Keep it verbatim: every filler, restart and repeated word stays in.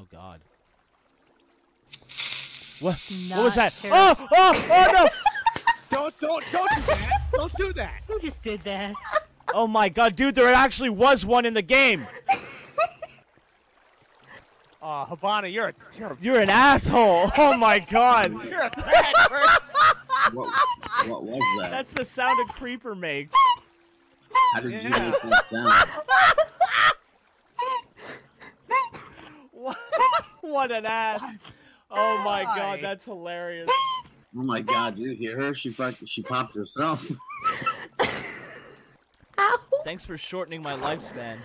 Oh God. What? What was that? Terrifying. Oh! Oh! Oh no! don't! Don't! Don't do that! Don't do that! Who just did that? Oh my God, dude! There actually was one in the game. Oh, Hibana, you're a you're, you're an asshole! Oh my God! You're a bad person. What, what was that? That's the sound a creeper makes. How did yeah. you make that sound? What? What an ass! Oh my God, that's hilarious! Oh my God, did you hear her? She fucking she popped herself. Ow. Thanks for shortening my lifespan.